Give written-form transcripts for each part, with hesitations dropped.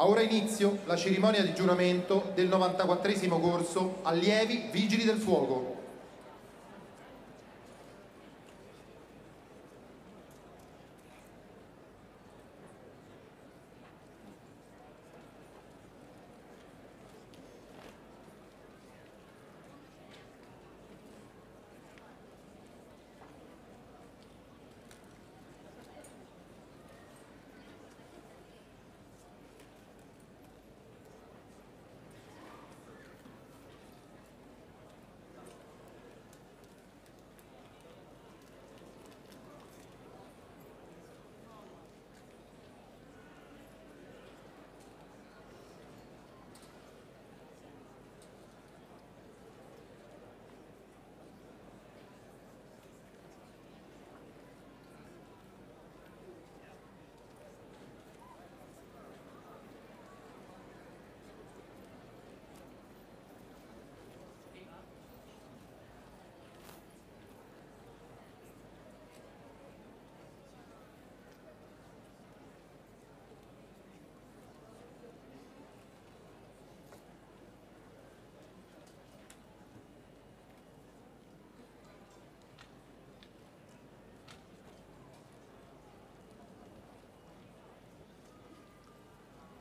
Ha ora inizio la cerimonia di giuramento del 94° corso Allievi Vigili del Fuoco.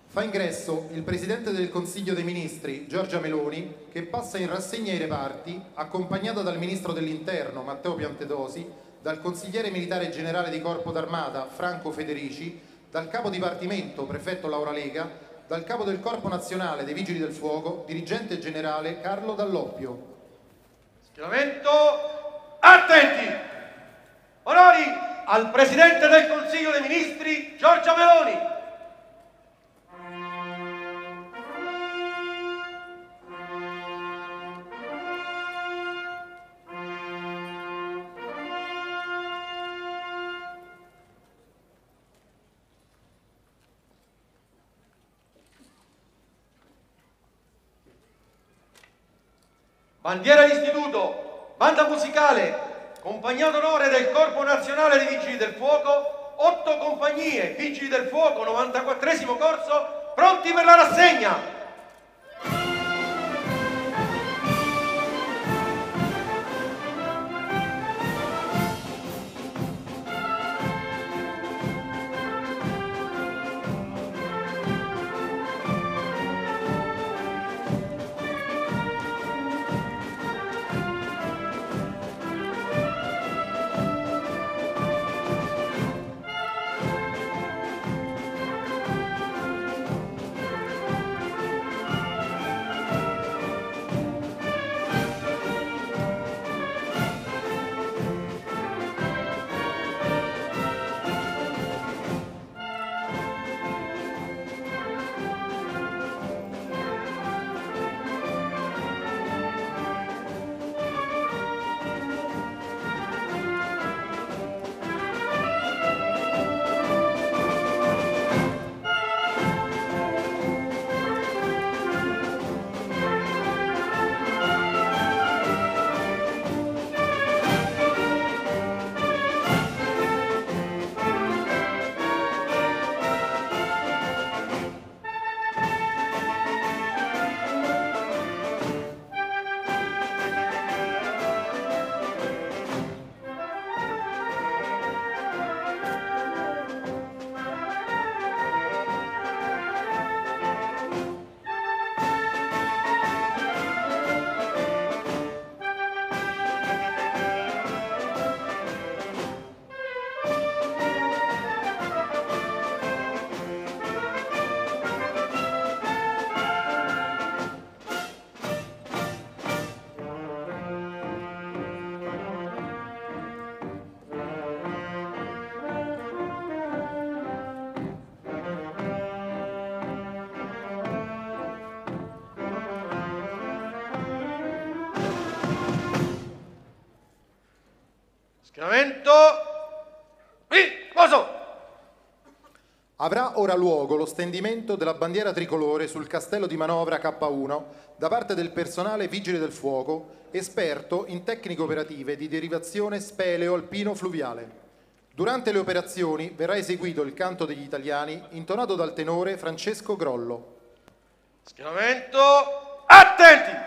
Fa ingresso il Presidente del Consiglio dei Ministri, Giorgia Meloni, che passa in rassegna i reparti, accompagnata dal Ministro dell'Interno, Matteo Piantedosi, dal Consigliere Militare Generale di Corpo d'Armata, Franco Federici, dal Capo Dipartimento, Prefetto Laura Lega, dal Capo del Corpo Nazionale dei Vigili del Fuoco, Dirigente Generale Carlo Dall'Oppio. Schieramento, attenti! Onori al Presidente del Consiglio dei Ministri, Giorgia Meloni! Bandiera d'Istituto, banda musicale, compagnia d'onore del Corpo Nazionale dei Vigili del Fuoco, 8 compagnie, Vigili del Fuoco, 94° corso, pronti per la rassegna! Avrà ora luogo lo stendimento della bandiera tricolore sul castello di manovra K1 da parte del personale Vigile del Fuoco, esperto in tecniche operative di derivazione speleo-alpino-fluviale. Durante le operazioni verrà eseguito il canto degli italiani intonato dal tenore Francesco Grollo. Schieramento, attenti!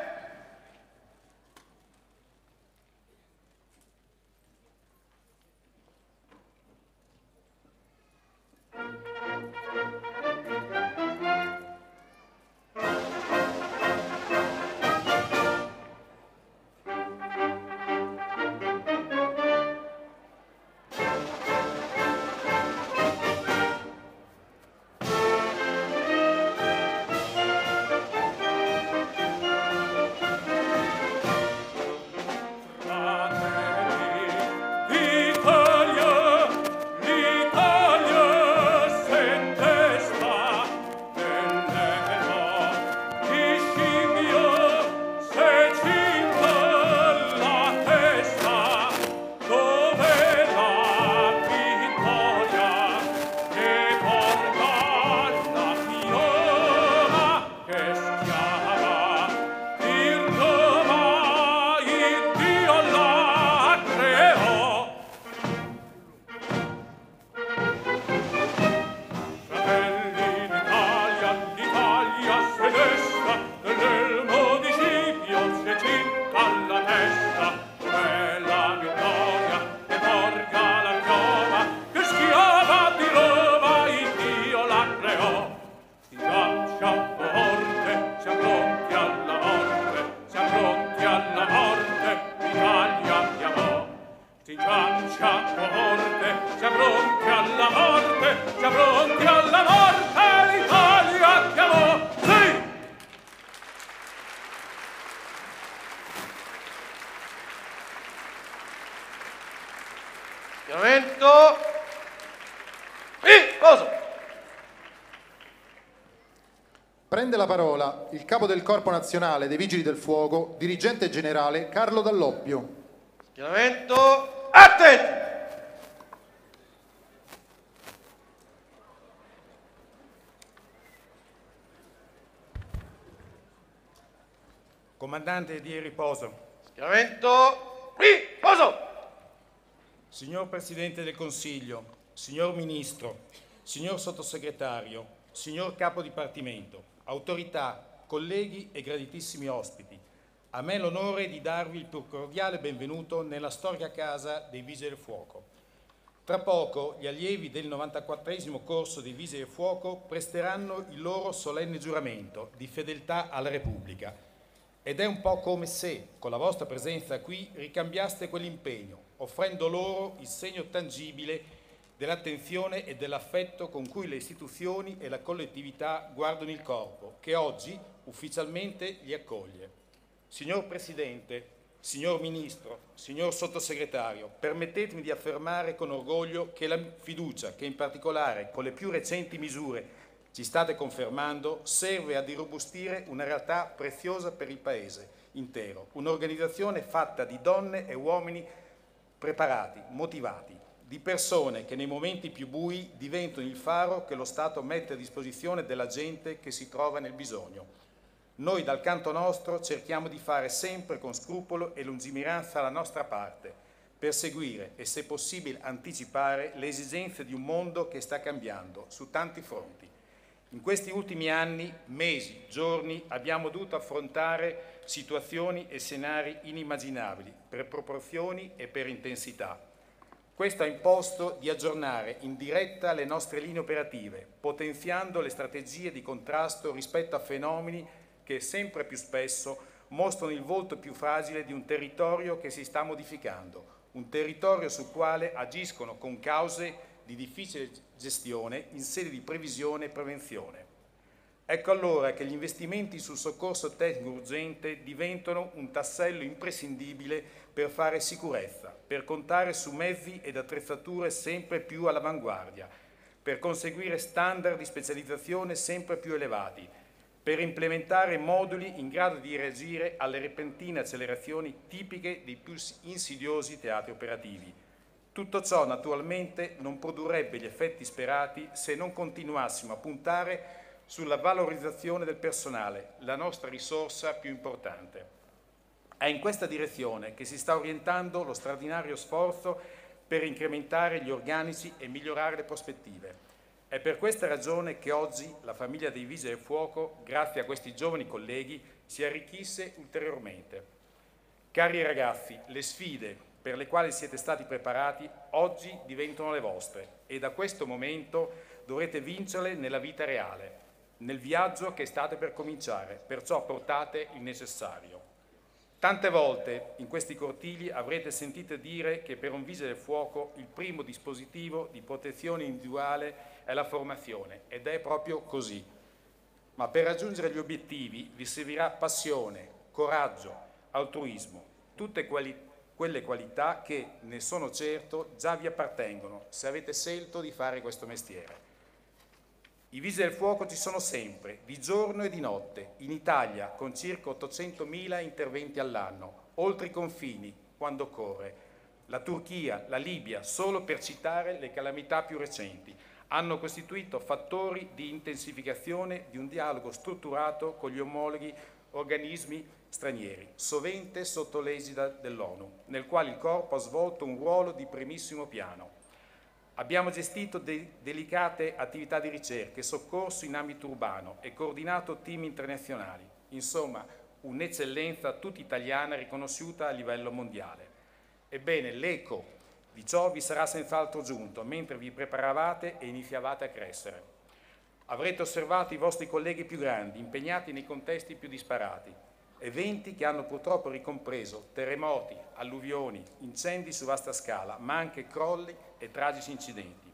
Prende la parola il capo del Corpo Nazionale dei Vigili del Fuoco, dirigente generale Carlo Dall'Oppio. Schieramento, attenti! Comandante, di riposo. Schieramento, riposo! Signor Presidente del Consiglio, signor Ministro, signor Sottosegretario, signor Capo Dipartimento, autorità, colleghi e graditissimi ospiti, a me l'onore di darvi il più cordiale benvenuto nella storica casa dei Vigili del Fuoco. Tra poco gli allievi del 94° corso dei Vigili del Fuoco presteranno il loro solenne giuramento di fedeltà alla Repubblica ed è un po' come se, con la vostra presenza qui, ricambiaste quell'impegno, offrendo loro il segno tangibile dell'attenzione e dell'affetto con cui le istituzioni e la collettività guardano il corpo, che oggi ufficialmente li accoglie. Signor Presidente, signor Ministro, signor Sottosegretario, permettetemi di affermare con orgoglio che la fiducia che in particolare con le più recenti misure ci state confermando serve ad irrobustire una realtà preziosa per il Paese intero, un'organizzazione fatta di donne e uomini preparati, motivati, di persone che nei momenti più bui diventano il faro che lo Stato mette a disposizione della gente che si trova nel bisogno. Noi dal canto nostro cerchiamo di fare sempre con scrupolo e lungimiranza la nostra parte, per seguire e se possibile anticipare le esigenze di un mondo che sta cambiando su tanti fronti. In questi ultimi anni, mesi, giorni, abbiamo dovuto affrontare situazioni e scenari inimmaginabili per proporzioni e per intensità. Questo ha imposto di aggiornare in diretta le nostre linee operative, potenziando le strategie di contrasto rispetto a fenomeni che sempre più spesso mostrano il volto più fragile di un territorio che si sta modificando, un territorio sul quale agiscono con cause di difficile gestione in sede di previsione e prevenzione. Ecco allora che gli investimenti sul soccorso tecnico urgente diventano un tassello imprescindibile per fare sicurezza, per contare su mezzi ed attrezzature sempre più all'avanguardia, per conseguire standard di specializzazione sempre più elevati, per implementare moduli in grado di reagire alle repentine accelerazioni tipiche dei più insidiosi teatri operativi. Tutto ciò naturalmente non produrrebbe gli effetti sperati se non continuassimo a puntare sulla valorizzazione del personale, la nostra risorsa più importante. È in questa direzione che si sta orientando lo straordinario sforzo per incrementare gli organici e migliorare le prospettive. È per questa ragione che oggi la famiglia dei Vigili del Fuoco, grazie a questi giovani colleghi, si arricchisse ulteriormente. Cari ragazzi, le sfide per le quali siete stati preparati oggi diventano le vostre e da questo momento dovrete vincerle nella vita reale, nel viaggio che state per cominciare, perciò portate il necessario. Tante volte in questi cortili avrete sentito dire che per un vigile del fuoco il primo dispositivo di protezione individuale è la formazione, ed è proprio così. Ma per raggiungere gli obiettivi vi servirà passione, coraggio, altruismo, tutte quelle qualità che, ne sono certo, già vi appartengono se avete scelto di fare questo mestiere. I vigili del fuoco ci sono sempre, di giorno e di notte, in Italia con circa 800.000 interventi all'anno, oltre i confini, quando occorre. La Turchia, la Libia, solo per citare le calamità più recenti, hanno costituito fattori di intensificazione di un dialogo strutturato con gli omologhi organismi stranieri, sovente sotto l'egida dell'ONU, nel quale il corpo ha svolto un ruolo di primissimo piano. Abbiamo gestito delicate attività di ricerca e soccorso in ambito urbano e coordinato team internazionali. Insomma, un'eccellenza tutta italiana riconosciuta a livello mondiale. Ebbene, l'eco di ciò vi sarà senz'altro giunto mentre vi preparavate e iniziavate a crescere. Avrete osservato i vostri colleghi più grandi, impegnati nei contesti più disparati. Eventi che hanno purtroppo ricompreso terremoti, alluvioni, incendi su vasta scala, ma anche crolli e tragici incidenti.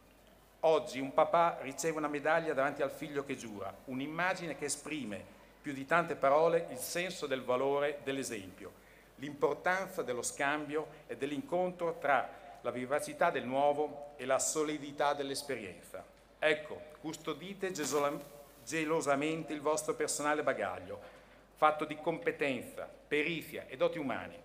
Oggi un papà riceve una medaglia davanti al figlio che giura, un'immagine che esprime, più di tante parole, il senso del valore dell'esempio, l'importanza dello scambio e dell'incontro tra la vivacità del nuovo e la solidità dell'esperienza. Ecco, custodite gelosamente il vostro personale bagaglio, fatto di competenza, perizia e doti umane.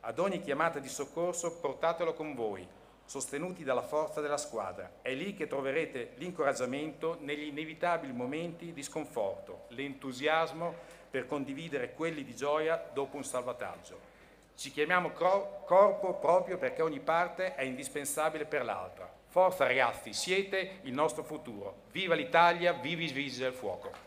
Ad ogni chiamata di soccorso portatelo con voi, sostenuti dalla forza della squadra. È lì che troverete l'incoraggiamento negli inevitabili momenti di sconforto, l'entusiasmo per condividere quelli di gioia dopo un salvataggio. Ci chiamiamo corpo proprio perché ogni parte è indispensabile per l'altra. Forza ragazzi, siete il nostro futuro. Viva l'Italia, vivi i Vigili del Fuoco!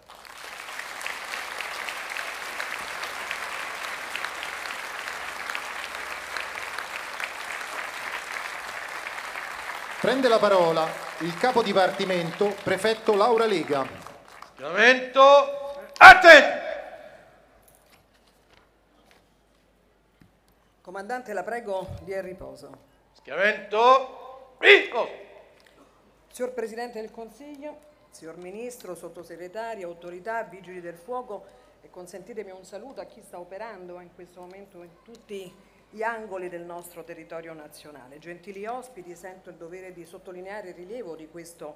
Prende la parola il capo dipartimento, prefetto Laura Lega. Comandante, la prego di riposo. Signor Presidente del Consiglio, signor Ministro, Sottosegretari, autorità, Vigili del Fuoco, e consentitemi un saluto a chi sta operando in questo momento in tutti gli angoli del nostro territorio nazionale. Gentili ospiti, sento il dovere di sottolineare il rilievo di questo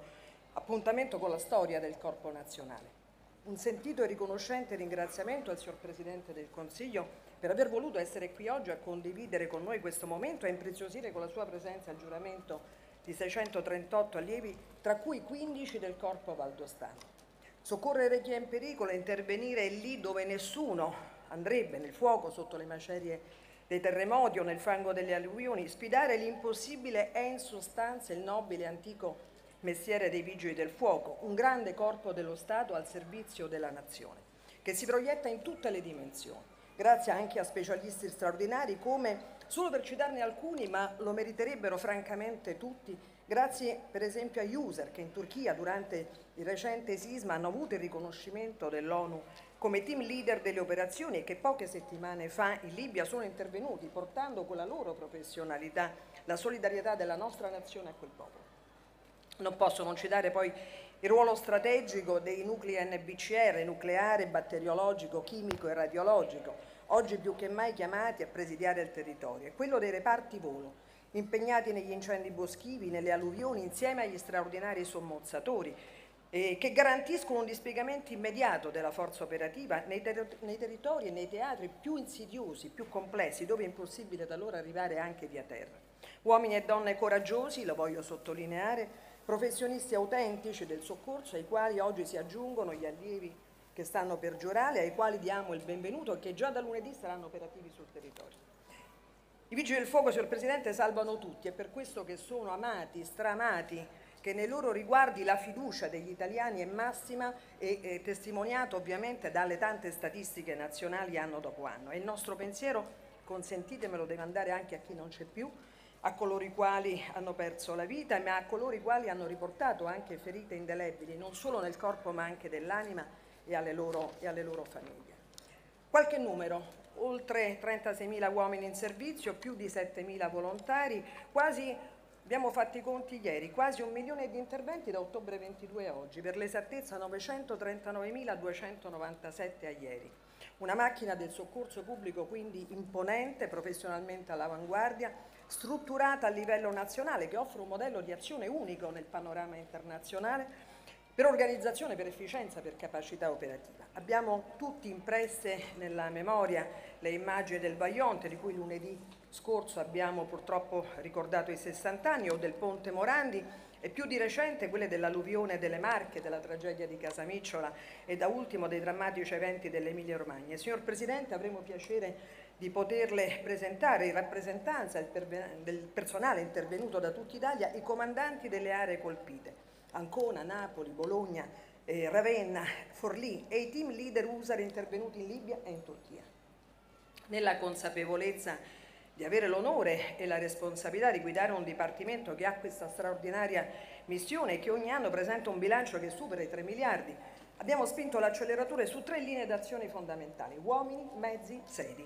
appuntamento con la storia del Corpo Nazionale. Un sentito e riconoscente ringraziamento al signor Presidente del Consiglio per aver voluto essere qui oggi a condividere con noi questo momento e impreziosire con la sua presenza il giuramento di 638 allievi, tra cui 15 del Corpo Valdostano. Soccorrere chi è in pericolo e intervenire lì dove nessuno andrebbe, nel fuoco, sotto le macerie dei terremoti o nel fango delle alluvioni, sfidare l'impossibile è in sostanza il nobile e antico mestiere dei Vigili del Fuoco, un grande corpo dello Stato al servizio della nazione, che si proietta in tutte le dimensioni, grazie anche a specialisti straordinari come, solo per citarne alcuni, ma lo meriterebbero francamente tutti, grazie per esempio a user che in Turchia durante il recente sisma hanno avuto il riconoscimento dell'ONU come team leader delle operazioni e che poche settimane fa in Libia sono intervenuti portando con la loro professionalità la solidarietà della nostra nazione a quel popolo. Non posso non citare poi il ruolo strategico dei nuclei NBCR, nucleare, batteriologico, chimico e radiologico, oggi più che mai chiamati a presidiare il territorio, e quello dei reparti volo, impegnati negli incendi boschivi, nelle alluvioni, insieme agli straordinari sommozzatori, che garantiscono un dispiegamento immediato della forza operativa nei territori e nei teatri più insidiosi, più complessi, dove è impossibile da loro arrivare anche via terra. Uomini e donne coraggiosi, lo voglio sottolineare, professionisti autentici del soccorso, ai quali oggi si aggiungono gli allievi che stanno per giurare, ai quali diamo il benvenuto e che già da lunedì saranno operativi sul territorio. I vigili del fuoco, signor Presidente, salvano tutti, è per questo che sono amati, stramati, che nei loro riguardi la fiducia degli italiani è massima e testimoniata ovviamente dalle tante statistiche nazionali anno dopo anno. E il nostro pensiero, consentitemelo, deve andare anche a chi non c'è più, a coloro i quali hanno perso la vita, ma a coloro i quali hanno riportato anche ferite indelebili, non solo nel corpo ma anche dell'anima e alle loro famiglie. Qualche numero: oltre 36.000 uomini in servizio, più di 7.000 volontari, quasi, abbiamo fatto i conti ieri, quasi 1 milione di interventi da ottobre 22 a oggi, per l'esattezza 939.297 a ieri. Una macchina del soccorso pubblico quindi imponente, professionalmente all'avanguardia, strutturata a livello nazionale, che offre un modello di azione unico nel panorama internazionale per organizzazione, per efficienza, per capacità operativa. Abbiamo tutti impresse nella memoria le immagini del Vajont, di cui lunedì scorso abbiamo purtroppo ricordato i 60 anni, o del Ponte Morandi, e più di recente quelle dell'alluvione delle Marche, della tragedia di Casamicciola e da ultimo dei drammatici eventi dell'Emilia Romagna. Signor Presidente, avremo piacere di poterle presentare in rappresentanza del personale intervenuto da tutta Italia, i comandanti delle aree colpite: Ancona, Napoli, Bologna, Ravenna, Forlì, e i team leader USAR intervenuti in Libia e in Turchia. Nella consapevolezza di avere l'onore e la responsabilità di guidare un dipartimento che ha questa straordinaria missione e che ogni anno presenta un bilancio che supera i 3 miliardi, abbiamo spinto l'acceleratore su 3 linee d'azione fondamentali: uomini, mezzi, sedi.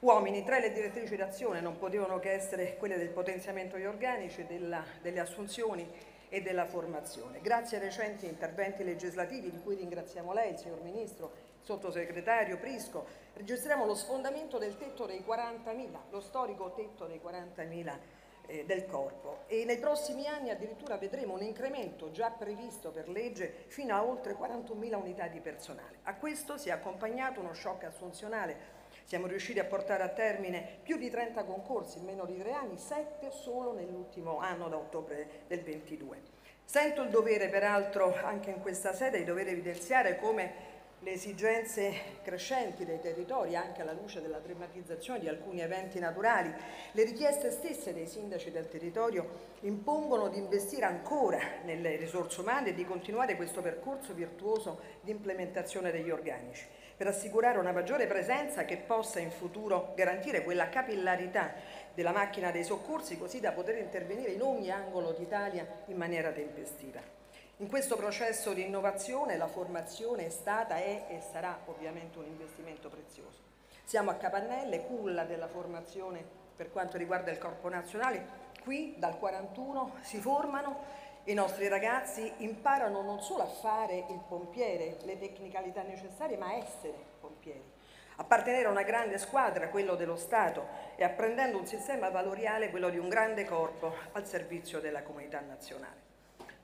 Uomini: tra le direttrici d'azione non potevano che essere quelle del potenziamento degli organici, delle assunzioni e della formazione. Grazie ai recenti interventi legislativi, di cui ringraziamo lei, signor Ministro, Sottosegretario Prisco, registriamo lo sfondamento del tetto dei 40.000, lo storico tetto dei 40.000 del corpo, e nei prossimi anni addirittura vedremo un incremento già previsto per legge fino a oltre 41.000 unità di personale. A questo si è accompagnato uno shock assunzionale. Siamo riusciti a portare a termine più di 30 concorsi in meno di 3 anni, 7 solo nell'ultimo anno, da ottobre del 22. Sento il dovere, peraltro, anche in questa sede, di dover evidenziare come le esigenze crescenti dei territori, anche alla luce della drammatizzazione di alcuni eventi naturali, le richieste stesse dei sindaci del territorio impongono di investire ancora nelle risorse umane e di continuare questo percorso virtuoso di implementazione degli organici, per assicurare una maggiore presenza che possa in futuro garantire quella capillarità della macchina dei soccorsi, così da poter intervenire in ogni angolo d'Italia in maniera tempestiva. In questo processo di innovazione la formazione è stata, è e sarà ovviamente un investimento prezioso. Siamo a Capannelle, culla della formazione per quanto riguarda il corpo nazionale. Qui dal 41 si formano, i nostri ragazzi imparano non solo a fare il pompiere, le tecnicalità necessarie, ma a essere pompieri, appartenere a una grande squadra, quello dello Stato, e apprendendo un sistema valoriale, quello di un grande corpo al servizio della comunità nazionale.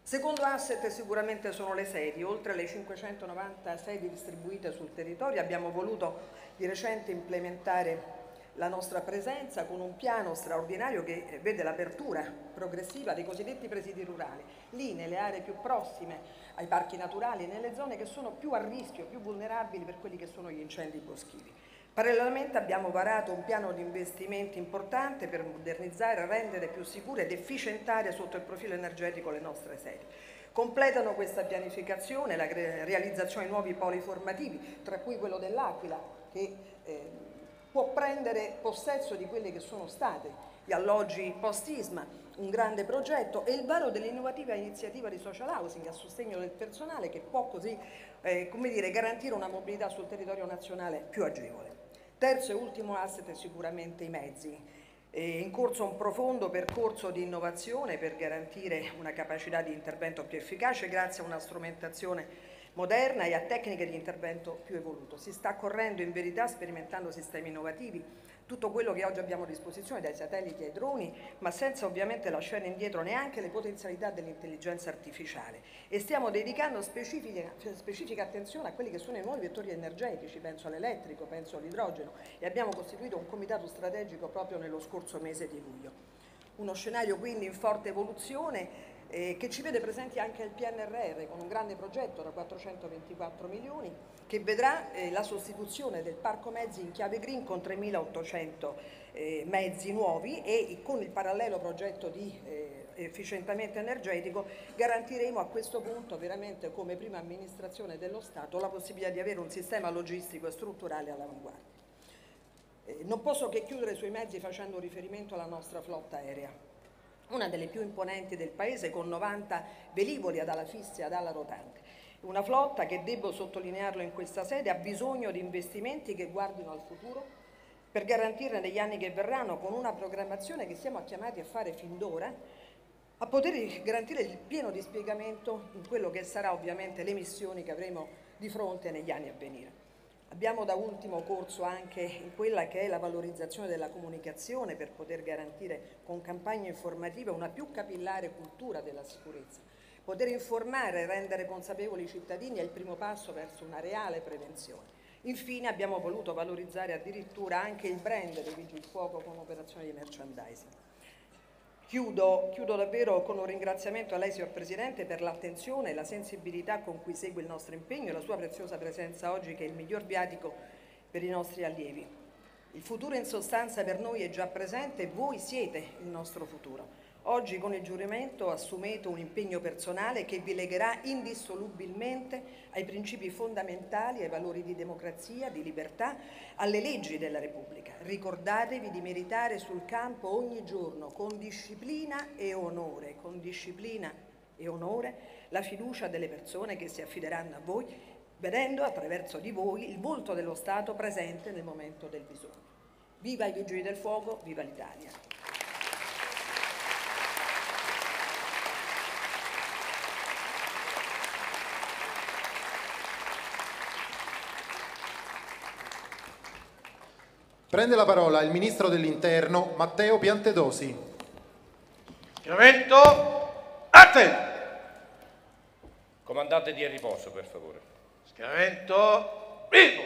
Secondo asset sicuramente sono le sedi. Oltre alle 590 sedi distribuite sul territorio, abbiamo voluto di recente implementare la nostra presenza con un piano straordinario che vede l'apertura progressiva dei cosiddetti presidi rurali, lì nelle aree più prossime ai parchi naturali, nelle zone che sono più a rischio, più vulnerabili per quelli che sono gli incendi boschivi. Parallelamente abbiamo varato un piano di investimenti importante per modernizzare, rendere più sicure ed efficientare sotto il profilo energetico le nostre sedi. Completano questa pianificazione la realizzazione di nuovi poli formativi, tra cui quello dell'Aquila, che può prendere possesso di quelli che sono stati gli alloggi post-sisma, un grande progetto, e il varo dell'innovativa iniziativa di social housing a sostegno del personale, che può così garantire una mobilità sul territorio nazionale più agevole. Terzo e ultimo asset è sicuramente i mezzi. È in corso un profondo percorso di innovazione per garantire una capacità di intervento più efficace grazie a una strumentazione moderna e a tecniche di intervento più evoluto. Si sta correndo in verità sperimentando sistemi innovativi, tutto quello che oggi abbiamo a disposizione, dai satelliti ai droni, ma senza ovviamente lasciare indietro neanche le potenzialità dell'intelligenza artificiale, e stiamo dedicando specifica attenzione a quelli che sono i nuovi vettori energetici, penso all'elettrico, penso all'idrogeno, e abbiamo costituito un comitato strategico proprio nello scorso mese di luglio. Uno scenario quindi in forte evoluzione, che ci vede presenti anche al PNRR con un grande progetto da 424 milioni che vedrà la sostituzione del parco mezzi in chiave green con 3.800 mezzi nuovi, e con il parallelo progetto di efficientamento energetico garantiremo a questo punto veramente, come prima amministrazione dello Stato, la possibilità di avere un sistema logistico e strutturale all'avanguardia. Non posso che chiudere sui mezzi facendo un riferimento alla nostra flotta aerea, una delle più imponenti del Paese con 90 velivoli ad ala fissa e ad ala rotante. Una flotta che, devo sottolinearlo in questa sede, ha bisogno di investimenti che guardino al futuro per garantirne negli anni che verranno, con una programmazione che siamo chiamati a fare fin d'ora, a poter garantire il pieno dispiegamento in quello che sarà ovviamente le missioni che avremo di fronte negli anni a venire. Abbiamo da ultimo corso anche in quella che è la valorizzazione della comunicazione per poter garantire con campagne informative una più capillare cultura della sicurezza. Poter informare e rendere consapevoli i cittadini è il primo passo verso una reale prevenzione. Infine abbiamo voluto valorizzare addirittura anche il brand dei Vigili del Fuoco con operazioni di merchandising. Chiudo davvero con un ringraziamento a lei, signor Presidente, per l'attenzione e la sensibilità con cui segue il nostro impegno e la sua preziosa presenza oggi, che è il miglior viatico per i nostri allievi. Il futuro in sostanza per noi è già presente e voi siete il nostro futuro. Oggi con il giuramento assumete un impegno personale che vi legherà indissolubilmente ai principi fondamentali, ai valori di democrazia, di libertà, alle leggi della Repubblica. Ricordatevi di meritare sul campo ogni giorno con disciplina e onore la fiducia delle persone che si affideranno a voi, vedendo attraverso di voi il volto dello Stato presente nel momento del bisogno. Viva i Vigili del Fuoco, viva l'Italia! Prende la parola il Ministro dell'Interno, Matteo Piantedosi. Schieramento, attenti! Comandante, dia riposo, per favore. Schieramento, riposo!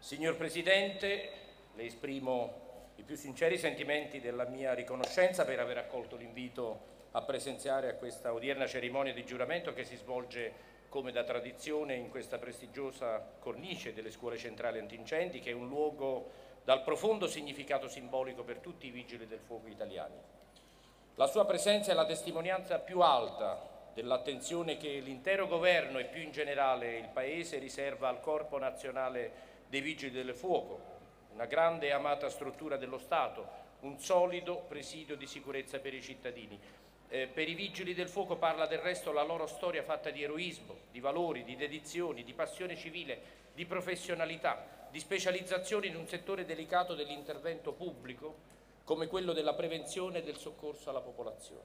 Signor Presidente, le esprimo i più sinceri sentimenti della mia riconoscenza per aver accolto l'invito a presenziare a questa odierna cerimonia di giuramento che si svolge, come da tradizione, in questa prestigiosa cornice delle Scuole Centrali Antincendi, che è un luogo dal profondo significato simbolico per tutti i Vigili del Fuoco italiani. La sua presenza è la testimonianza più alta dell'attenzione che l'intero Governo e più in generale il Paese riserva al Corpo Nazionale dei Vigili del Fuoco, una grande e amata struttura dello Stato, un solido presidio di sicurezza per i cittadini. Per i Vigili del Fuoco parla del resto la loro storia, fatta di eroismo, di valori, di dedizioni, di passione civile, di professionalità, di specializzazione in un settore delicato dell'intervento pubblico come quello della prevenzione e del soccorso alla popolazione.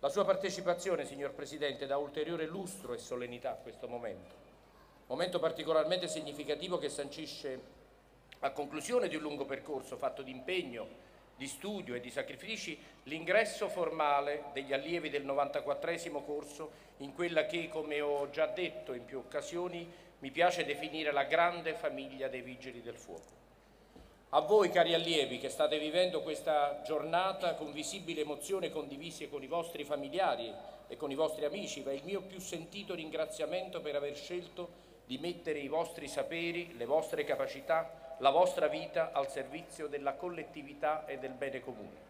La sua partecipazione, signor Presidente, dà ulteriore lustro e solennità a questo momento particolarmente significativo che sancisce a conclusione di un lungo percorso fatto di impegno, di studio e di sacrifici, l'ingresso formale degli allievi del 94° corso in quella che, come ho già detto in più occasioni, mi piace definire la grande famiglia dei Vigili del Fuoco. A voi, cari allievi, che state vivendo questa giornata con visibile emozione condivise con i vostri familiari e con i vostri amici, va il mio più sentito ringraziamento per aver scelto di mettere i vostri saperi, le vostre capacità, la vostra vita al servizio della collettività e del bene comune.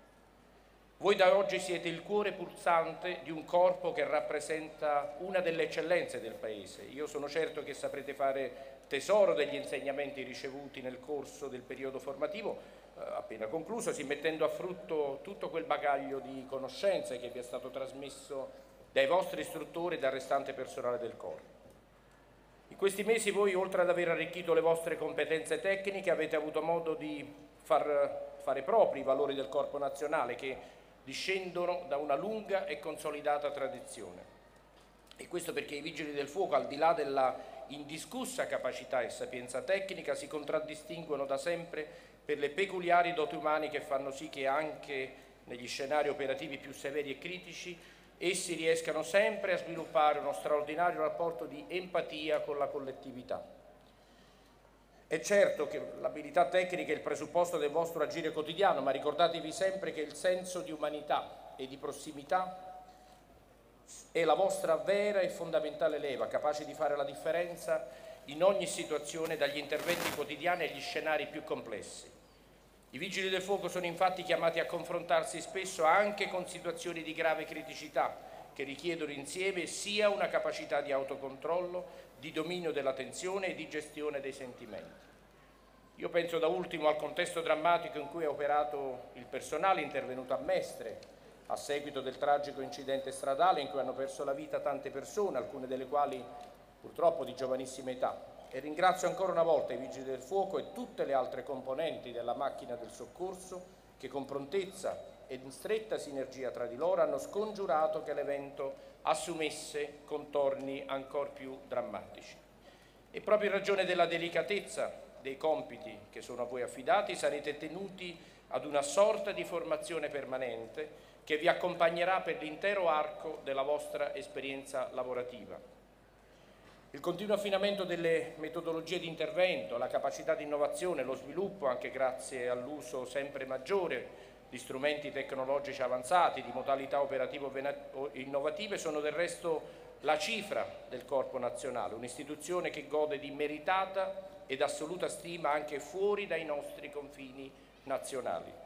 Voi da oggi siete il cuore pulsante di un corpo che rappresenta una delle eccellenze del Paese. Io sono certo che saprete fare tesoro degli insegnamenti ricevuti nel corso del periodo formativo, appena concluso, si mettendo a frutto tutto quel bagaglio di conoscenze che vi è stato trasmesso dai vostri istruttori e dal restante personale del corpo. In questi mesi voi, oltre ad aver arricchito le vostre competenze tecniche, avete avuto modo di fare propri i valori del Corpo Nazionale, che discendono da una lunga e consolidata tradizione. E questo perché i Vigili del Fuoco, al di là della indiscussa capacità e sapienza tecnica, si contraddistinguono da sempre per le peculiari doti umane che fanno sì che anche negli scenari operativi più severi e critici essi riescano sempre a sviluppare uno straordinario rapporto di empatia con la collettività. È certo che l'abilità tecnica è il presupposto del vostro agire quotidiano, ma ricordatevi sempre che il senso di umanità e di prossimità È la vostra vera e fondamentale leva, capace di fare la differenza in ogni situazione, dagli interventi quotidiani agli scenari più complessi. I vigili del fuoco sono infatti chiamati a confrontarsi spesso anche con situazioni di grave criticità che richiedono insieme sia una capacità di autocontrollo, di dominio della tensione e di gestione dei sentimenti. Io penso da ultimo al contesto drammatico in cui ha operato il personale intervenuto a Mestre a seguito del tragico incidente stradale in cui hanno perso la vita tante persone, alcune delle quali purtroppo di giovanissima età. E ringrazio ancora una volta i Vigili del Fuoco e tutte le altre componenti della macchina del soccorso che con prontezza ed in stretta sinergia tra di loro hanno scongiurato che l'evento assumesse contorni ancora più drammatici. E proprio in ragione della delicatezza dei compiti che sono a voi affidati sarete tenuti ad una sorta di formazione permanente che vi accompagnerà per l'intero arco della vostra esperienza lavorativa. Il continuo affinamento delle metodologie di intervento, la capacità di innovazione, lo sviluppo anche grazie all'uso sempre maggiore di strumenti tecnologici avanzati, di modalità operative innovative, sono del resto la cifra del Corpo Nazionale, un'istituzione che gode di meritata ed assoluta stima anche fuori dai nostri confini nazionali.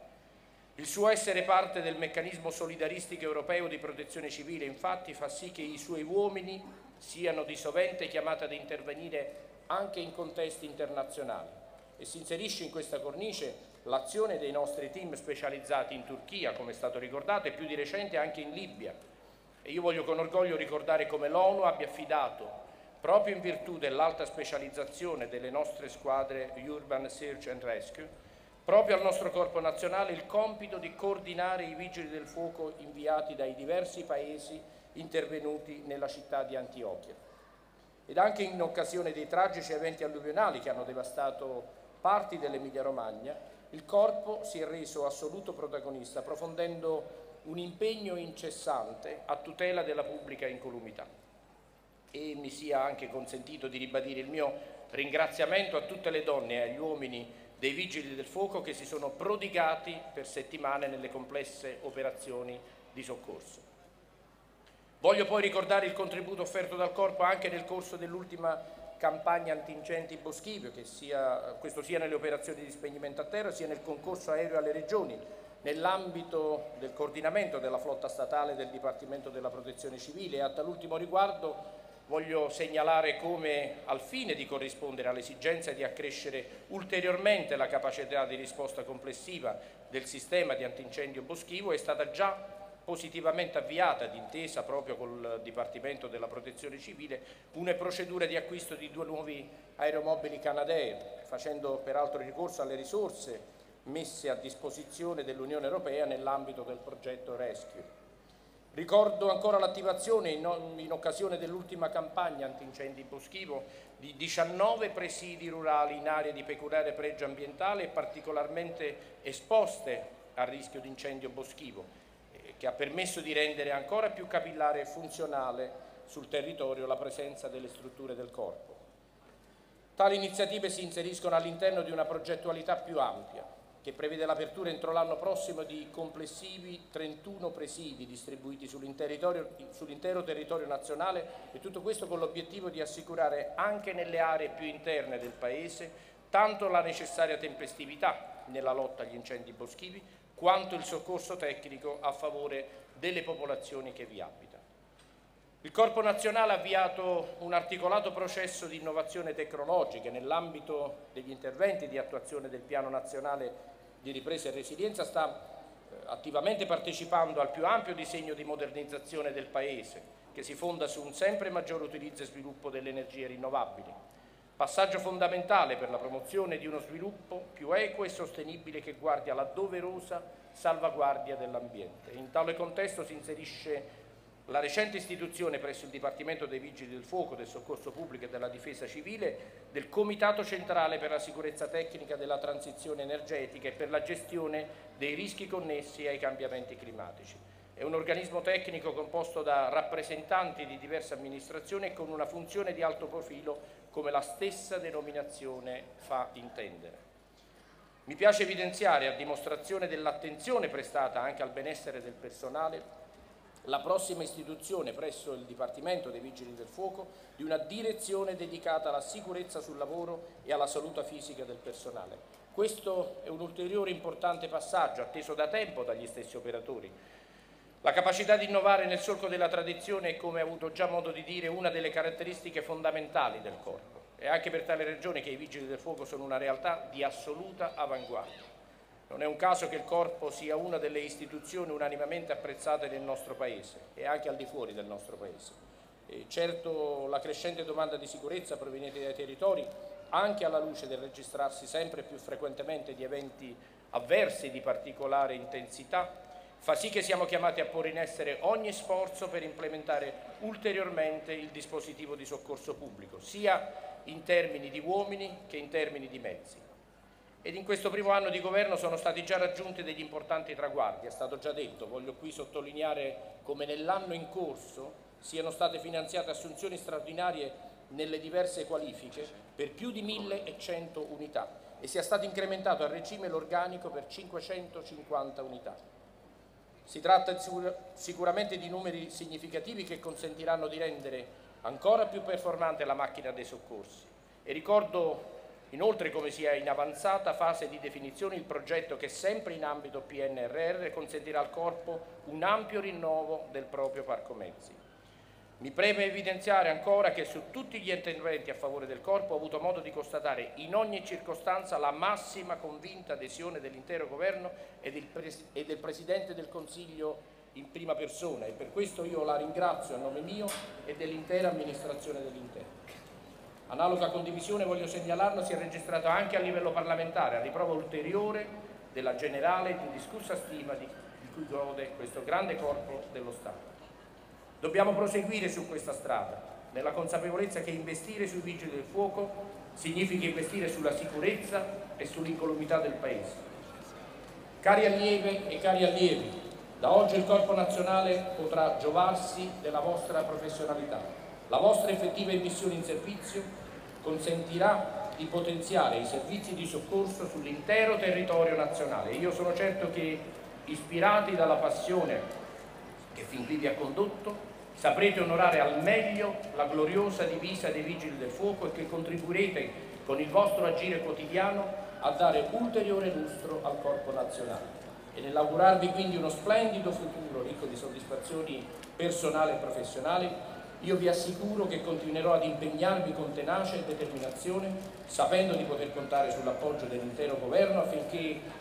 Il suo essere parte del meccanismo solidaristico europeo di protezione civile, infatti, fa sì che i suoi uomini siano di sovente chiamati ad intervenire anche in contesti internazionali e si inserisce in questa cornice l'azione dei nostri team specializzati in Turchia, come è stato ricordato, e più di recente anche in Libia. E io voglio con orgoglio ricordare come l'ONU abbia affidato, proprio in virtù dell'alta specializzazione delle nostre squadre Urban Search and Rescue, proprio al nostro Corpo Nazionale il compito di coordinare i vigili del fuoco inviati dai diversi paesi intervenuti nella città di Antiochia. Ed anche in occasione dei tragici eventi alluvionali che hanno devastato parti dell'Emilia Romagna, il Corpo si è reso assoluto protagonista, approfondendo un impegno incessante a tutela della pubblica incolumità. E mi sia anche consentito di ribadire il mio ringraziamento a tutte le donne e agli uomini dei Vigili del Fuoco che si sono prodigati per settimane nelle complesse operazioni di soccorso. Voglio poi ricordare il contributo offerto dal Corpo anche nel corso dell'ultima campagna antincendi boschivo, che questo sia nelle operazioni di spegnimento a terra, sia nel concorso aereo alle regioni, nell'ambito del coordinamento della flotta statale del Dipartimento della Protezione Civile. E a tal'ultimo riguardo voglio segnalare come, al fine di corrispondere all'esigenza di accrescere ulteriormente la capacità di risposta complessiva del sistema di antincendio boschivo, è stata già positivamente avviata, d'intesa proprio col Dipartimento della Protezione Civile, una procedura di acquisto di 2 nuovi aeromobili Canadair, facendo peraltro ricorso alle risorse messe a disposizione dell'Unione Europea nell'ambito del progetto Rescue. Ricordo ancora l'attivazione, in occasione dell'ultima campagna antincendi boschivo, di 19 presidi rurali in aree di peculiare pregio ambientale e particolarmente esposte al rischio di incendio boschivo, che ha permesso di rendere ancora più capillare e funzionale sul territorio la presenza delle strutture del Corpo. Tali iniziative si inseriscono all'interno di una progettualità più ampia, che prevede l'apertura entro l'anno prossimo di complessivi 31 presidi distribuiti sull'intero territorio nazionale, e tutto questo con l'obiettivo di assicurare anche nelle aree più interne del Paese tanto la necessaria tempestività nella lotta agli incendi boschivi, quanto il soccorso tecnico a favore delle popolazioni che vi abitano. Il Corpo Nazionale ha avviato un articolato processo di innovazione tecnologica nell'ambito degli interventi di attuazione del Piano Nazionale di Ripresa e Resilienza, sta attivamente partecipando al più ampio disegno di modernizzazione del Paese, che si fonda su un sempre maggior utilizzo e sviluppo delle energie rinnovabili, passaggio fondamentale per la promozione di uno sviluppo più equo e sostenibile che guardi alla doverosa salvaguardia dell'ambiente. In tale contesto si inserisce la recente istituzione presso il Dipartimento dei Vigili del Fuoco, del Soccorso Pubblico e della Difesa Civile del Comitato Centrale per la Sicurezza Tecnica della Transizione Energetica e per la gestione dei rischi connessi ai cambiamenti climatici. È un organismo tecnico composto da rappresentanti di diverse amministrazioni e con una funzione di alto profilo, come la stessa denominazione fa intendere. Mi piace evidenziare, a dimostrazione dell'attenzione prestata anche al benessere del personale, la prossima istituzione presso il Dipartimento dei Vigili del Fuoco di una direzione dedicata alla sicurezza sul lavoro e alla salute fisica del personale. Questo è un ulteriore importante passaggio atteso da tempo dagli stessi operatori. La capacità di innovare nel solco della tradizione è, come ho avuto già modo di dire, una delle caratteristiche fondamentali del corpo. È anche per tale ragione che i Vigili del Fuoco sono una realtà di assoluta avanguardia. Non è un caso che il corpo sia una delle istituzioni unanimemente apprezzate nel nostro Paese e anche al di fuori del nostro Paese. E certo, la crescente domanda di sicurezza proveniente dai territori, anche alla luce del registrarsi sempre più frequentemente di eventi avversi di particolare intensità, fa sì che siamo chiamati a porre in essere ogni sforzo per implementare ulteriormente il dispositivo di soccorso pubblico, sia in termini di uomini che in termini di mezzi. Ed in questo primo anno di governo sono stati già raggiunti degli importanti traguardi, è stato già detto. Voglio qui sottolineare come nell'anno in corso siano state finanziate assunzioni straordinarie nelle diverse qualifiche per più di 1.100 unità e sia stato incrementato a regime l'organico per 550 unità. Si tratta sicuramente di numeri significativi che consentiranno di rendere ancora più performante la macchina dei soccorsi. E ricordo inoltre come sia in avanzata fase di definizione il progetto che, sempre in ambito PNRR, consentirà al Corpo un ampio rinnovo del proprio parco mezzi. Mi preme evidenziare ancora che su tutti gli interventi a favore del Corpo ho avuto modo di constatare in ogni circostanza la massima convinta adesione dell'intero Governo e del Presidente del Consiglio in prima persona, e per questo io la ringrazio a nome mio e dell'intera amministrazione dell'Interno. Analoga condivisione, voglio segnalarlo, si è registrata anche a livello parlamentare, a riprova ulteriore della generale ed indiscussa stima di cui gode questo grande Corpo dello Stato. Dobbiamo proseguire su questa strada, nella consapevolezza che investire sui Vigili del Fuoco significa investire sulla sicurezza e sull'incolumità del Paese. Cari allieve e cari allievi, da oggi il Corpo Nazionale potrà giovarsi della vostra professionalità. La vostra effettiva immissione in servizio consentirà di potenziare i servizi di soccorso sull'intero territorio nazionale. Io sono certo che, ispirati dalla passione che fin qui vi ha condotto, saprete onorare al meglio la gloriosa divisa dei Vigili del Fuoco e che contribuirete con il vostro agire quotidiano a dare ulteriore lustro al Corpo Nazionale. E nell'augurarvi quindi uno splendido futuro ricco di soddisfazioni personali e professionali, io vi assicuro che continuerò ad impegnarvi con tenacia e determinazione, sapendo di poter contare sull'appoggio dell'intero Governo affinché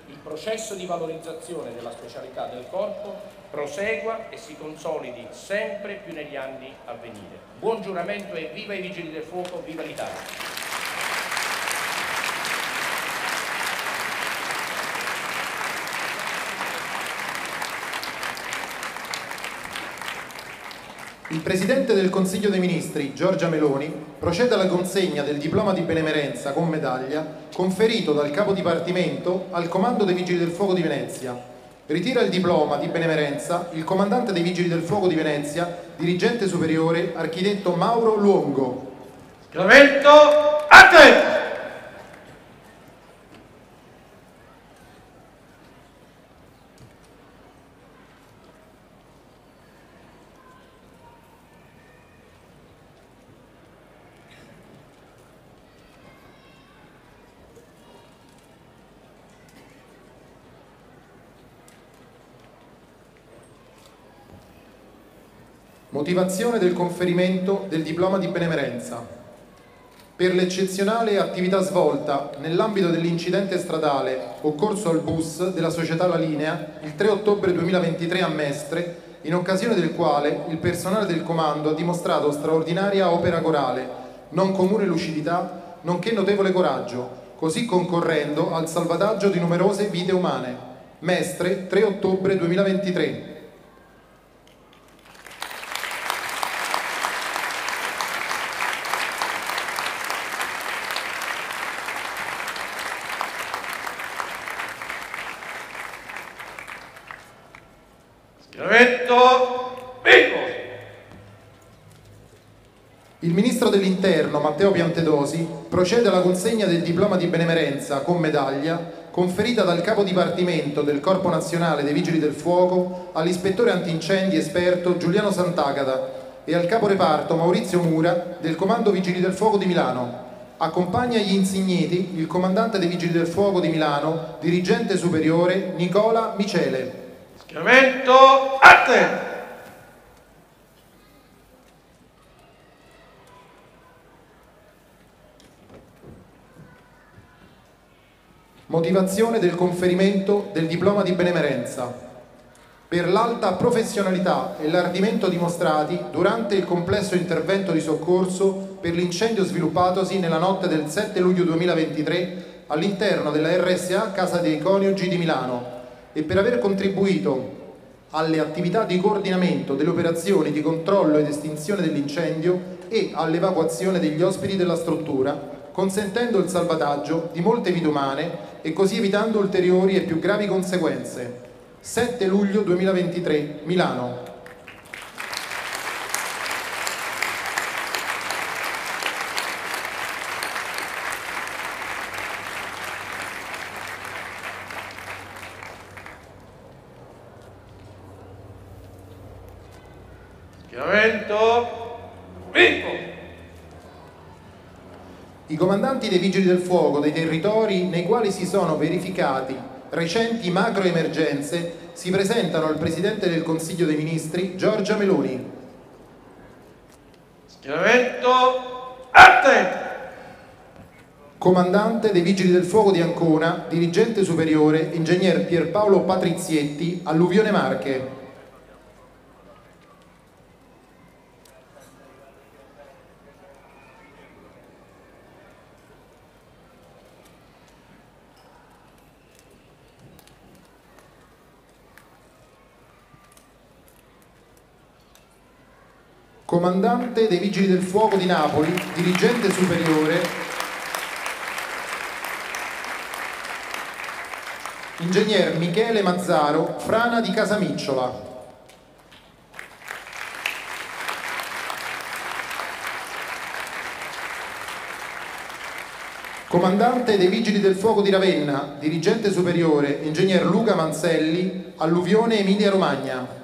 il processo di valorizzazione della specialità del Corpo prosegua e si consolidi sempre più negli anni a venire. Buon giuramento e viva i Vigili del Fuoco, viva l'Italia! Il Presidente del Consiglio dei Ministri, Giorgia Meloni, procede alla consegna del diploma di benemerenza con medaglia conferito dal Capo Dipartimento al Comando dei Vigili del Fuoco di Venezia. Ritira il diploma di benemerenza il Comandante dei Vigili del Fuoco di Venezia, dirigente superiore, architetto Mauro Luongo. Giuramento a te! Motivazione del conferimento del diploma di benemerenza. Per l'eccezionale attività svolta nell'ambito dell'incidente stradale occorso al bus della società La Linea il 3 ottobre 2023 a Mestre, in occasione del quale il personale del comando ha dimostrato straordinaria opera corale, non comune lucidità, nonché notevole coraggio, così concorrendo al salvataggio di numerose vite umane. Mestre, 3 ottobre 2023. Il Ministro dell'Interno, Matteo Piantedosi, procede alla consegna del diploma di benemerenza con medaglia conferita dal capo dipartimento del Corpo Nazionale dei Vigili del Fuoco all'ispettore antincendi esperto Giuliano Sant'Agata e al capo reparto Maurizio Mura del Comando Vigili del Fuoco di Milano. Accompagna gli insigniti il comandante dei Vigili del Fuoco di Milano, dirigente superiore Nicola Micele. Schieramento arte! Motivazione del conferimento del diploma di benemerenza. Per l'alta professionalità e l'ardimento dimostrati durante il complesso intervento di soccorso per l'incendio sviluppatosi nella notte del 7 luglio 2023 all'interno della RSA Casa dei Coniugi di Milano e per aver contribuito alle attività di coordinamento delle operazioni di controllo ed estinzione dell'incendio e all'evacuazione degli ospiti della struttura, consentendo il salvataggio di molte vite umane e così evitando ulteriori e più gravi conseguenze. 7 luglio 2023, Milano. I comandanti dei Vigili del Fuoco dei territori nei quali si sono verificati recenti macroemergenze si presentano al Presidente del Consiglio dei Ministri, Giorgia Meloni. Schieramento arte! Comandante dei Vigili del Fuoco di Ancona, dirigente superiore, ingegner Pierpaolo Patrizietti, Alluvione Marche. Comandante dei Vigili del Fuoco di Napoli, dirigente superiore, ingegner Michele Mazzaro, frana di Casamicciola. Comandante dei Vigili del Fuoco di Ravenna, dirigente superiore, ingegner Luca Manselli, alluvione Emilia-Romagna.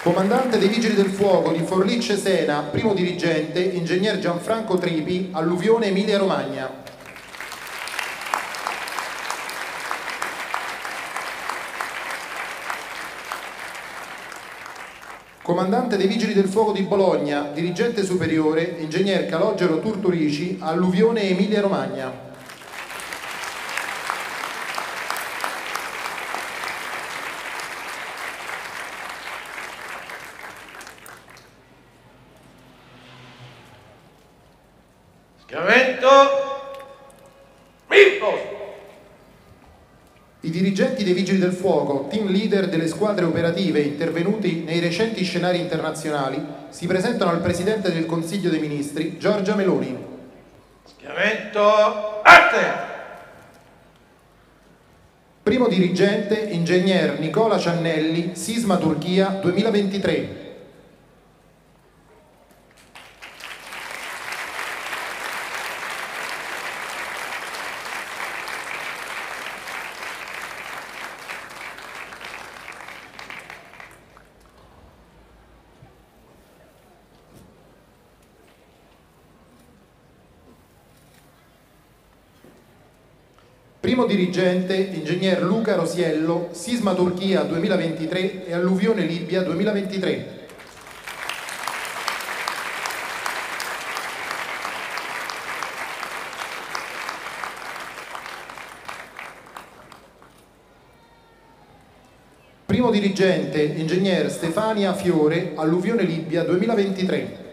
Comandante dei Vigili del Fuoco di Forlì Cesena, primo dirigente, ingegner Gianfranco Tripi, alluvione Emilia-Romagna. Comandante dei Vigili del Fuoco di Bologna, dirigente superiore, ingegner Calogero Turturici, alluvione Emilia-Romagna. I dirigenti dei Vigili del Fuoco, team leader delle squadre operative intervenuti nei recenti scenari internazionali, si presentano al Presidente del Consiglio dei Ministri, Giorgia Meloni. Schieramento arte! Primo dirigente, ingegner Nicola Ciannelli, Sisma Turchia 2023. Primo dirigente, ingegner Luca Rosiello, Sisma Turchia 2023 e Alluvione Libia 2023. Primo dirigente, ingegner Stefania Fiore, Alluvione Libia 2023.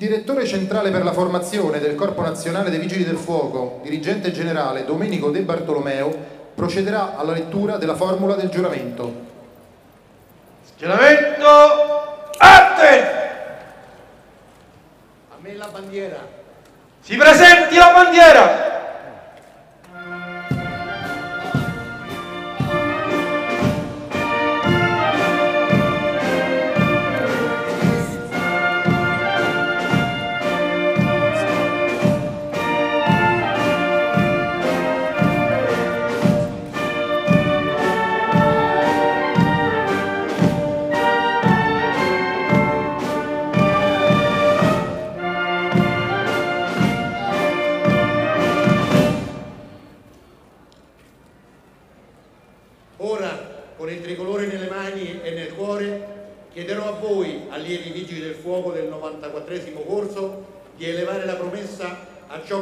Direttore centrale per la formazione del Corpo Nazionale dei Vigili del Fuoco, dirigente generale Domenico De Bartolomeo, procederà alla lettura della formula del giuramento. Schieramento arte! della bandiera. Si presenti la bandiera!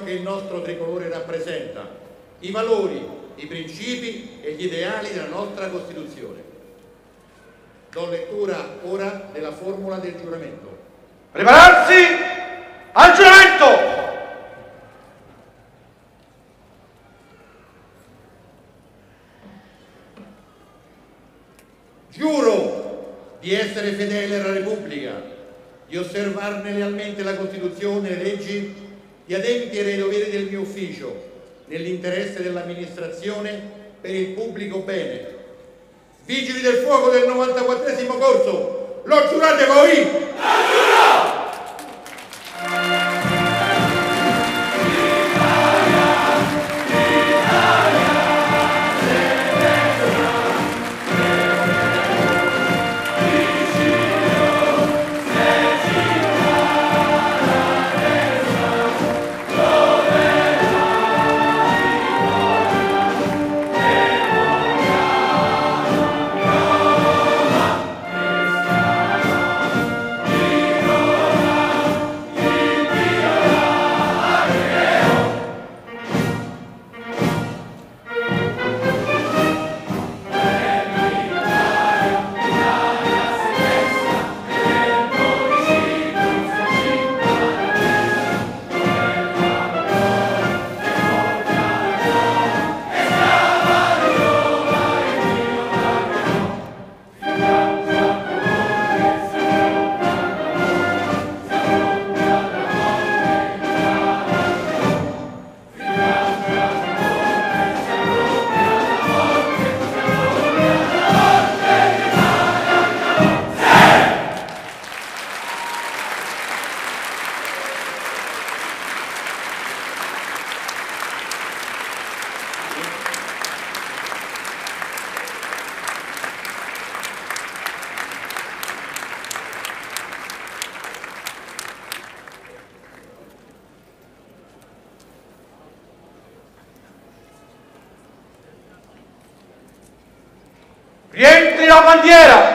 Che il nostro tricolore rappresenta, i valori, i principi e gli ideali della nostra Costituzione. Do lettura ora della formula del giuramento. Prepararsi al giuramento! Giuro di essere fedele alla Repubblica, di osservarne lealmente la Costituzione e le leggi, di adempiere i doveri del mio ufficio nell'interesse dell'amministrazione per il pubblico bene. Vigili del fuoco del 94esimo corso, lo giurate voi? Lo giuro! Rientri la bandiera!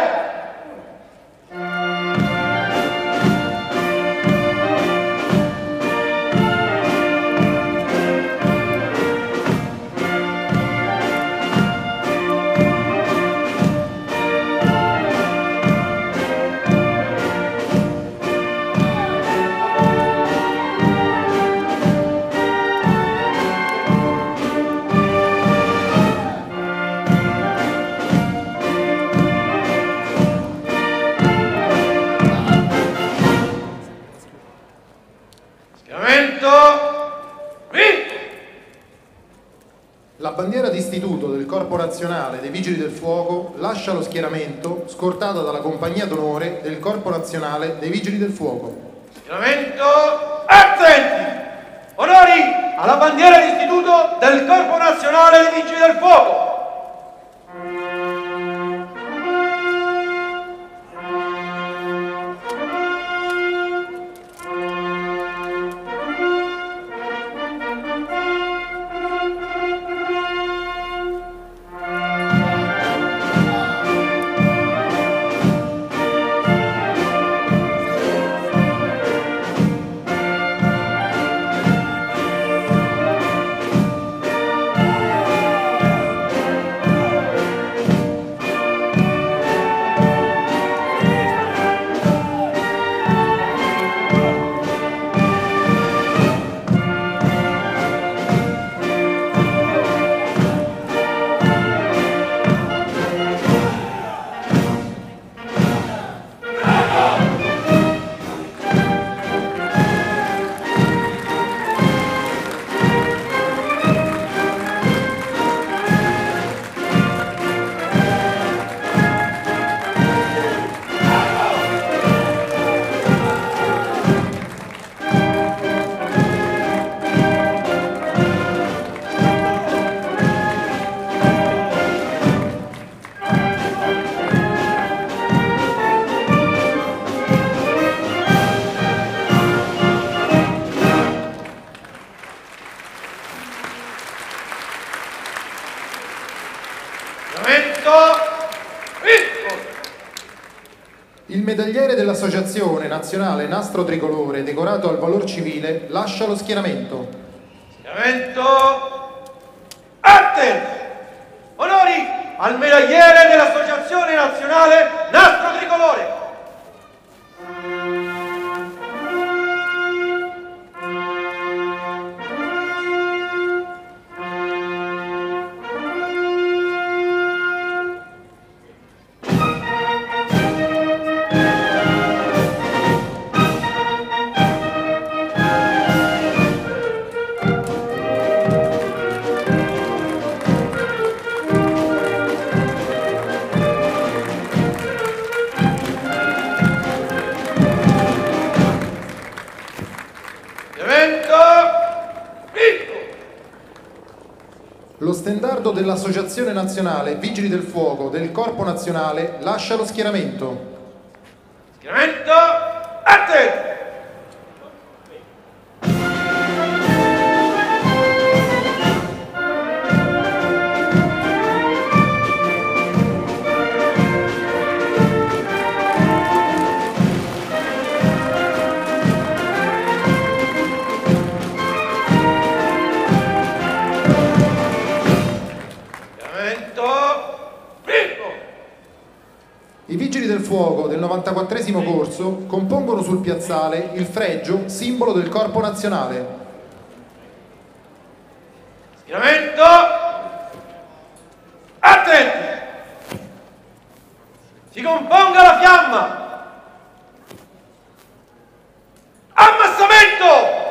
Dei Vigili del Fuoco lascia lo schieramento scortata dalla compagnia d'onore del Corpo Nazionale dei Vigili del Fuoco. Schieramento assenti! Onori alla bandiera d'istituto del Corpo Nazionale dei Vigili del Fuoco! medagliere dell'Associazione Nazionale Nastro Tricolore, decorato al valor civile, lascia lo schieramento. Schieramento. Arte! Onori al medagliere dell'Associazione Nazionale Nastro Tricolore! Dell'Associazione Nazionale Vigili del Fuoco del Corpo Nazionale lascia lo schieramento. Schieramento arte! Fuoco del 94esimo corso compongono sul piazzale il fregio, simbolo del corpo nazionale. Schieramento attenti, si componga la fiamma. Ammassamento.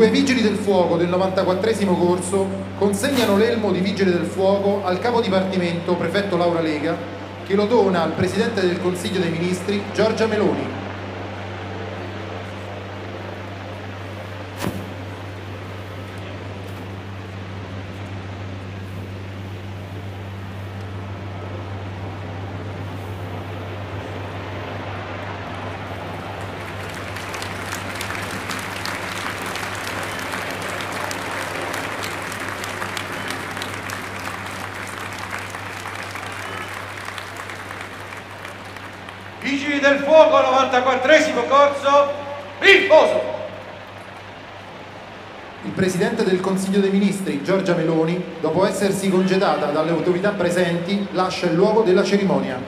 Due vigili del fuoco del 94esimo corso consegnano l'elmo di vigile del fuoco al capo dipartimento prefetto Laura Lega, che lo dona al presidente del Consiglio dei Ministri Giorgia Meloni. Vigili del fuoco, 94esimo corso, riposo. Il Presidente del Consiglio dei Ministri, Giorgia Meloni, dopo essersi congedata dalle autorità presenti, lascia il luogo della cerimonia.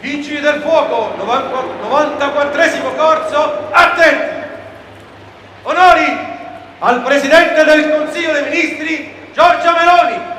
Vigili del fuoco, 94esimo corso, attenti. Onori al Presidente del Consiglio dei Ministri, Giorgia Meloni.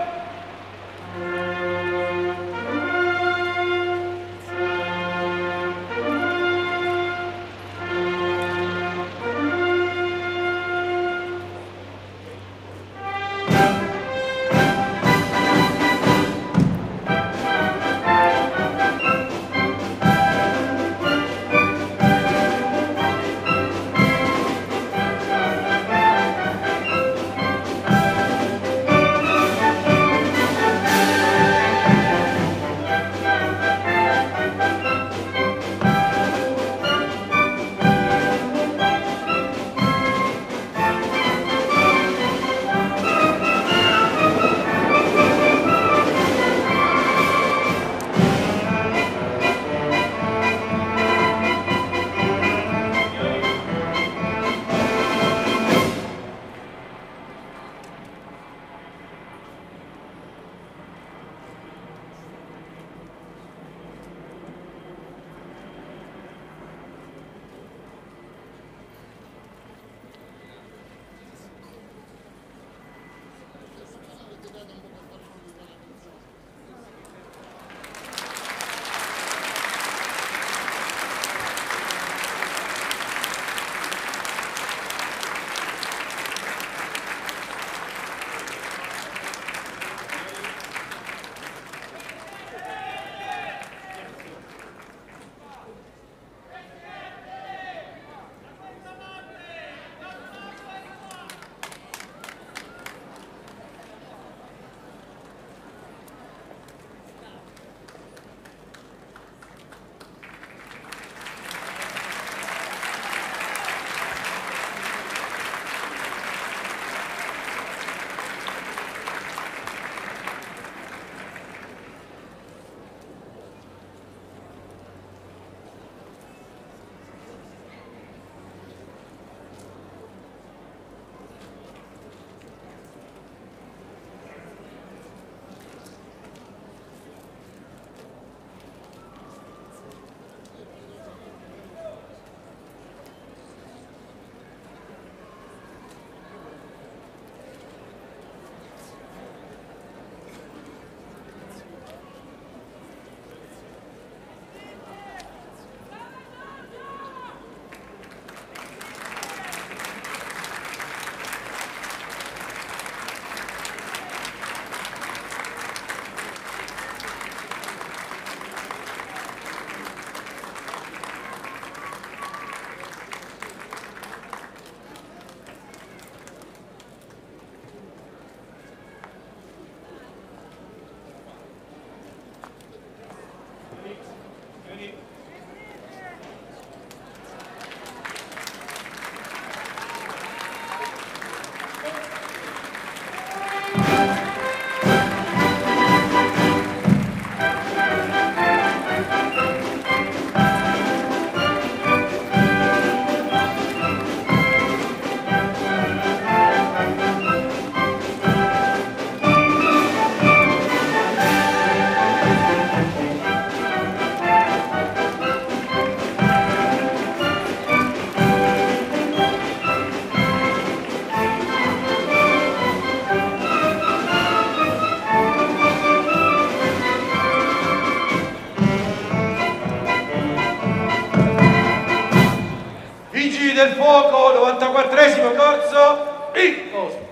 Del fuoco, 94esimo corso. Rosso, Pico.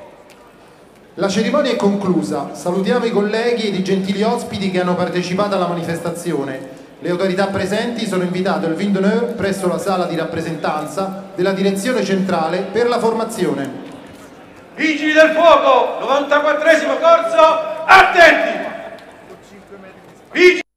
La cerimonia è conclusa, salutiamo i colleghi ed i gentili ospiti che hanno partecipato alla manifestazione. Le autorità presenti sono invitate al Vin d'Honneur presso la sala di rappresentanza della Direzione Centrale per la Formazione. Vigili del Fuoco, 94° corso, attenti! Vigili